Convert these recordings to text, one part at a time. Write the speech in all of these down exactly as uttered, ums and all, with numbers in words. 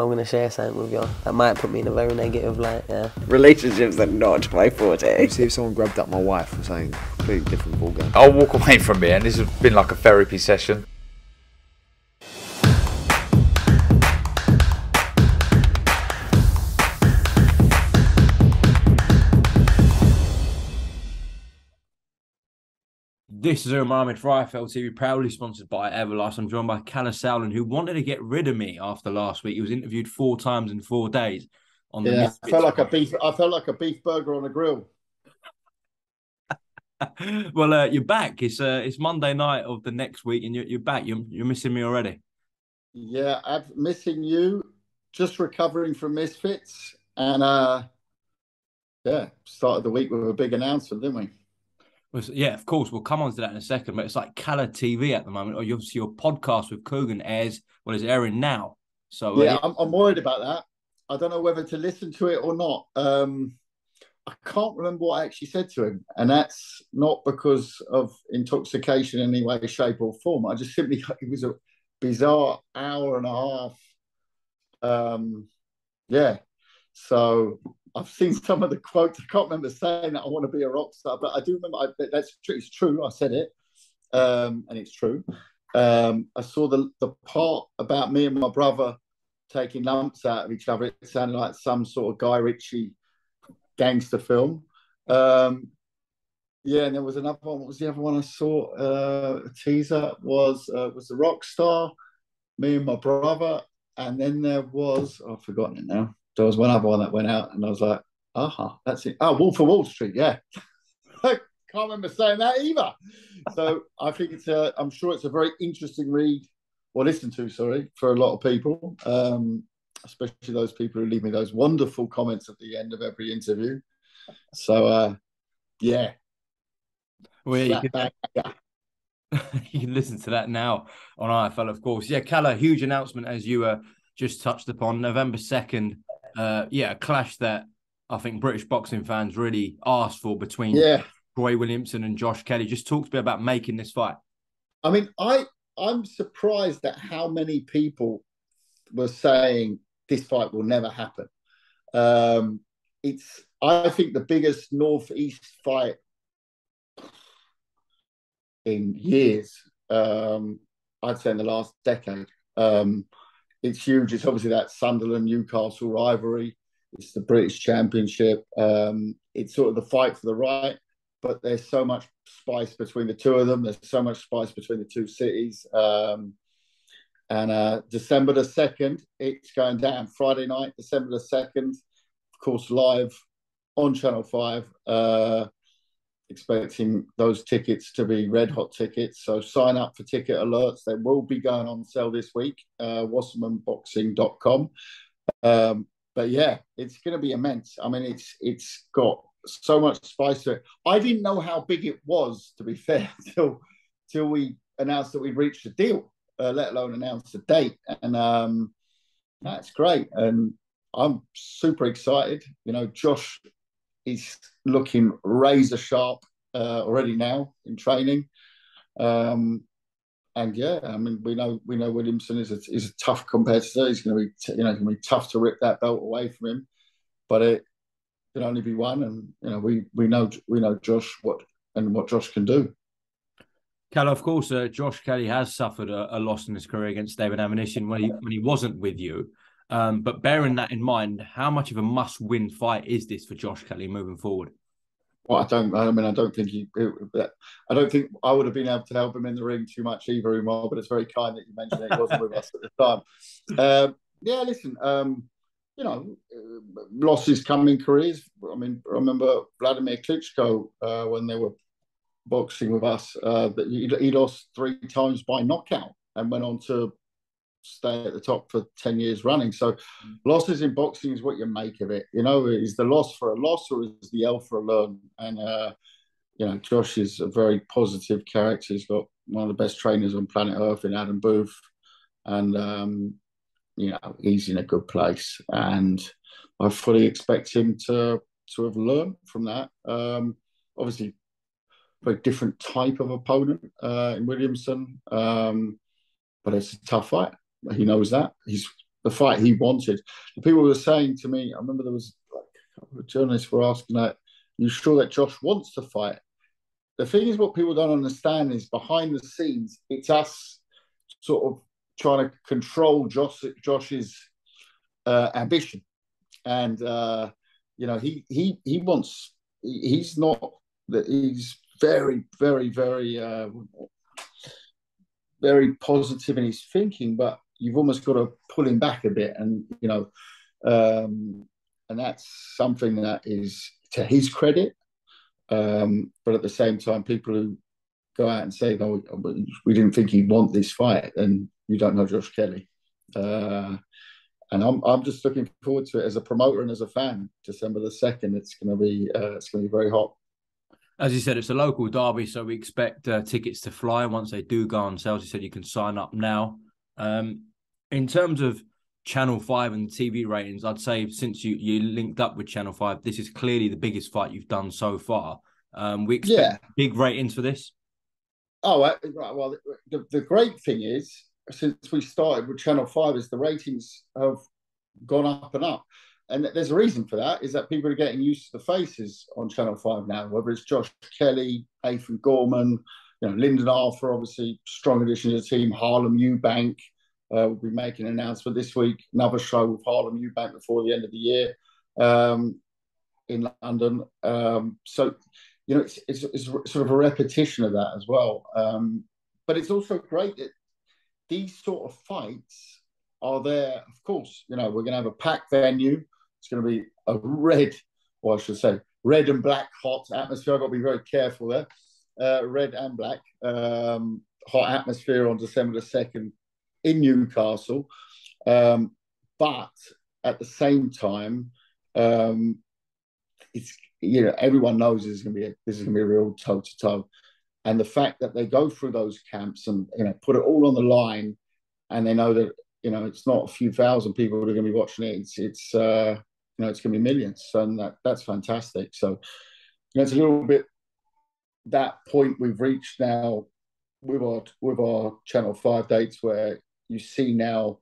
so I'm going to share something with y'all. That might put me in a very negative light, yeah. Relationships are not my forte. See if someone grabbed up my wife and saying completely different ball game. I'll walk away from here, and this has been like a therapy session. This is Umar for I F L T V, proudly sponsored by Everlast. I'm joined by Kalle Sauerland, who wanted to get rid of me after last week. He was interviewed four times in four days. On the yeah, I felt like a beef. I felt like a beef burger on a grill. Well, uh, you're back. It's uh, it's Monday night of the next week, and you're you're back. You're you're missing me already. Yeah, I'm missing you. Just recovering from Misfits, and uh, yeah, started the week with a big announcement, didn't we? Yeah, of course. We'll come on to that in a second, but it's like Kalle T V at the moment. Or obviously your podcast with Coogan airs, well, it's airing now. So yeah, uh, I'm, I'm worried about that. I don't know whether to listen to it or not. Um, I can't remember what I actually said to him, and that's not because of intoxication in any way, shape, or form. I just simply, it was a bizarre hour and a half. Um, yeah, so. I've seen some of the quotes. I can't remember saying that I want to be a rock star, but I do remember I, that's true. It's true. I said it, um, and it's true. Um, I saw the the part about me and my brother taking lumps out of each other. It sounded like some sort of Guy Ritchie gangster film. Um, yeah, and there was another one. What was the other one I saw? Uh, a teaser was uh, was the rock star, me and my brother, and then there was oh, I've forgotten it now. There was one other one that went out, and I was like, aha, that's it. Oh, Wolf of Wall Street, yeah. I can't remember saying that either. So I think it's a, I'm sure it's a very interesting read, or listen to, sorry, for a lot of people, um, especially those people who leave me those wonderful comments at the end of every interview. So, uh, yeah. Well, yeah, you can, yeah. You can listen to that now on I F L, of course. Yeah, Kalle, huge announcement, as you uh, just touched upon, November second. Uh, yeah, a clash that I think British boxing fans really asked for between yeah. Roy Williamson and Josh Kelly. Just talk to me about making this fight. I mean, I, I'm surprised at how many people were saying this fight will never happen. Um, it's, I think, the biggest Northeast fight in years. Um, I'd say in the last decade. Um, It's huge. It's obviously that Sunderland-Newcastle rivalry. It's the British Championship. Um, it's sort of the fight for the right, but there's so much spice between the two of them. There's so much spice between the two cities. Um, and uh, December the second, it's going down. Friday night, December the second, of course, live on Channel five. Uh, expecting those tickets to be red hot tickets, so sign up for ticket alerts. They will be going on sale this week, uh, Wasserman Boxing dot com. Um, but yeah, it's going to be immense. I mean, it's it's got so much spice to it. I didn't know how big it was, to be fair, till, till we announced that we'd reached a deal, uh, let alone announce the date. And um, that's great. And I'm super excited. You know, Josh is looking razor sharp uh, already now in training, um, and yeah, I mean we know we know Williamson is a, is a tough competitor. He's going to be t you know going to be tough to rip that belt away from him, but it can only be one. And you know we we know we know Josh what and what Josh can do. Kalle, of course, uh, Josh Kelly has suffered a, a loss in his career against David Amonishin when he when he wasn't with you. Um, but bearing that in mind, how much of a must-win fight is this for Josh Kelly moving forward? Well, I don't. I mean, I don't think he. I don't think I would have been able to help him in the ring too much either, Umar. But it's very kind that you mentioned that he wasn't with us at the time. Uh, yeah, listen. Um, you know, losses come in careers. I mean, I remember Vladimir Klitschko uh, when they were boxing with us. Uh, that he, he lost three times by knockout and went on to stay at the top for ten years running. So losses in boxing is what you make of it. You know, is the loss for a loss or is the L for a learn? And, uh, you know, Josh is a very positive character. He's got one of the best trainers on planet Earth in Adam Booth. And, um, you know, he's in a good place. And I fully expect him to, to have learned from that. Um, obviously, very different type of opponent uh, in Williamson. Um, but it's a tough fight. He knows that. He's the fight he wanted. The people were saying to me, I remember there was like a couple of journalists were asking, like, are you sure that Josh wants to fight? The thing is, what people don't understand is behind the scenes, it's us sort of trying to control Josh, Josh's uh, ambition. And, uh, you know, he he he wants, he, he's not, he's very, very, very, uh, very positive in his thinking, but you've almost got to pull him back a bit. And, you know, um, and that's something that is to his credit. Um, but at the same time, people who go out and say, "No, we didn't think he'd want this fight," and you don't know Josh Kelly. Uh, and I'm I'm just looking forward to it as a promoter and as a fan. December the second, it's going to be uh, it's going to be very hot. As you said, it's a local derby, so we expect uh, tickets to fly. Once they do go on sale, as you said, you can sign up now. Um, in terms of Channel five and T V ratings, I'd say since you, you linked up with Channel five, this is clearly the biggest fight you've done so far. Um, we expect yeah. big ratings for this. Oh, right. Well, the, the great thing is, since we started with Channel five, is the ratings have gone up and up. And there's a reason for that, is that people are getting used to the faces on Channel five now, whether it's Josh Kelly, Afan Gorman, you know, Lyndon Arthur, obviously, strong addition to the team, Harlem Eubank. Uh, we'll be making an announcement this week. Another show with Harlem Eubank before the end of the year um, in London. Um, so, you know, it's, it's, it's sort of a repetition of that as well. Um, but it's also great that these sort of fights are there. Of course, you know, we're going to have a packed venue. It's going to be a red, or I should say, red and black hot atmosphere. I've got to be very careful there. Uh, red and black um, hot atmosphere on December the second. In Newcastle, um, but at the same time, um, it's you know everyone knows this is going to be a, this is going to be a real toe to toe, and the fact that they go through those camps and you know put it all on the line, and they know that you know it's not a few thousand people who are going to be watching it. It's it's uh, you know it's going to be millions, and that that's fantastic. So you know, it's a little bit that point we've reached now with our with our Channel five dates where. You see now,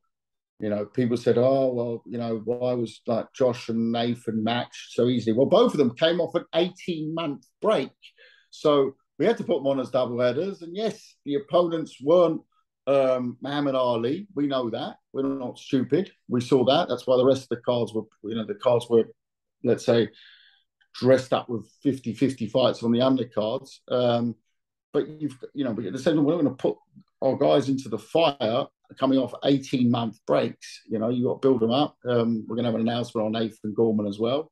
you know, people said, oh, well, you know, why was like Josh and Nathan matched so easily? Well, both of them came off an eighteen-month break. So we had to put them on as doubleheaders. And yes, the opponents weren't um, Muhammad Ali. We know that. We're not stupid. We saw that. That's why the rest of the cards were, you know, the cards were, let's say, dressed up with fifty fifty fights on the undercards. Um, but you've, you know, we're not going to put our guys into the fire coming off eighteen-month breaks. You know, you've got to build them up. Um, we're going to have an announcement on Nathan Gorman as well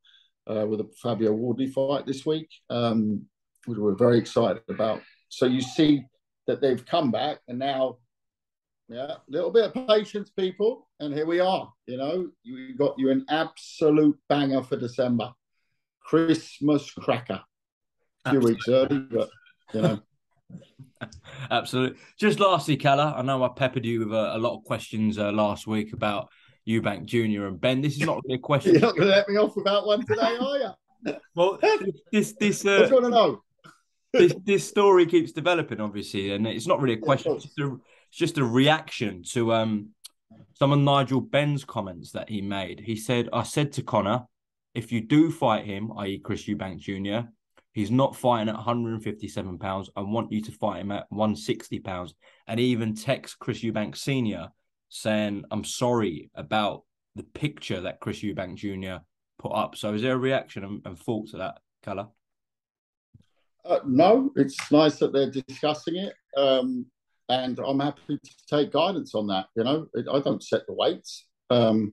uh, with a Fabio Wardley fight this week, um, which we're very excited about. So you see that they've come back and now, yeah, a little bit of patience, people, and here we are. You know, you got you an absolute banger for December. Christmas cracker. A few weeks early, but, you know. Absolutely. Just lastly, Kalle, I know I peppered you with a, a lot of questions uh, last week about Eubank Junior and Ben. This is not really a question. You're not going to let me off without one today, are you? Well, this this uh, what's going to know? this this story keeps developing, obviously, and it's not really a question. It's just a, it's just a reaction to um some of Nigel Ben's comments that he made. He said, "I said to Connor, if you do fight him, that is, Chris Eubank Junior." He's not fighting at one hundred fifty-seven pounds. I want you to fight him at one hundred sixty pounds. And he even texts Chris Eubank Senior saying, I'm sorry about the picture that Chris Eubank Junior put up. So is there a reaction and, and thought to that, Kalle? Uh, no, it's nice that they're discussing it. Um, and I'm happy to take guidance on that. You know, it, I don't set the weights. Um,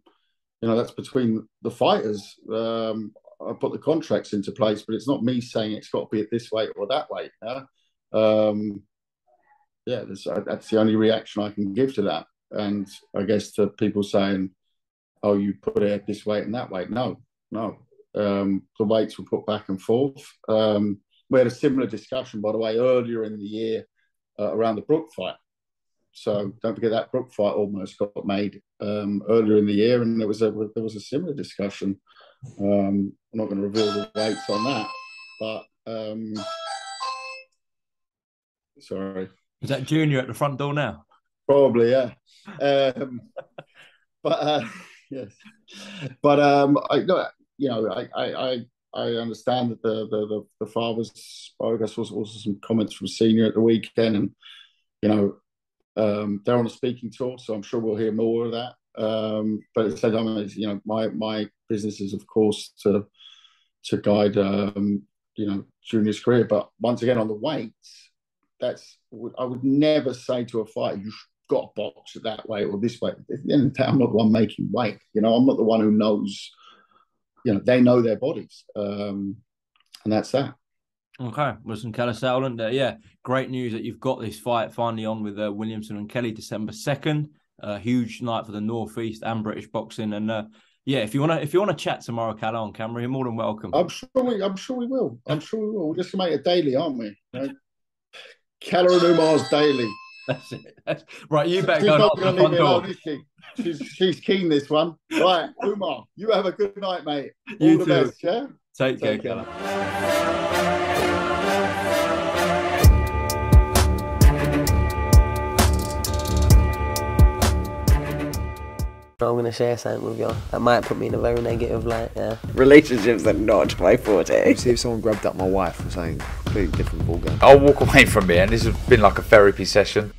you know, that's between the fighters. Um I put the contracts into place, but it's not me saying it's got to be at this weight or that weight. Huh? Um, yeah, that's, that's the only reaction I can give to that. And I guess to people saying, oh, you put it at this weight and that weight. No, no. Um, the weights were put back and forth. Um, we had a similar discussion, by the way, earlier in the year uh, around the Brook fight. So don't forget that Brook fight almost got made um, earlier in the year. And there was a, there was a similar discussion. Um, I'm not going to reveal the weights on that, but um, sorry. Is that Junior at the front door now? Probably, yeah. Um, But uh, yes, but um, I you know I I I understand that the the the fathers spoke. I saw also some comments from Senior at the weekend, and you know um, they're on a speaking tour, so I'm sure we'll hear more of that. Um, but at the same time, you know, my my business is of course to to guide um, you know Junior's career. But once again, on the weights, that's I would never say to a fighter, you should got a box that way or this way. At the end of the day, I'm not the one making weight. You know, I'm not the one who knows. You know, they know their bodies, um, and that's that. Okay, listen, Kalle Sauerland. Uh, yeah, great news that you've got this fight finally on with uh, Williamson and Kelly, December second. A uh, huge night for the Northeast and British boxing. And uh, yeah, if you want to, if you want to chat tomorrow, Kalle, on camera, you're more than welcome. I'm sure we, I'm sure we will. I'm sure we will. We're just gonna make it daily, aren't we? You know? Kalle and Umar's daily. That's it. That's, right, you better she's go not gonna leave me alone, is she? She's, she's keen, this one. Right, Umar, you have a good night, mate. All you the too. Best, yeah? Take, Take care, Kalle. I'm going to share something with you that might put me in a very negative light, yeah. Relationships are not my forte. See if someone grabbed up my wife and saying completely different ballgame. I'll walk away from here and this has been like a therapy session.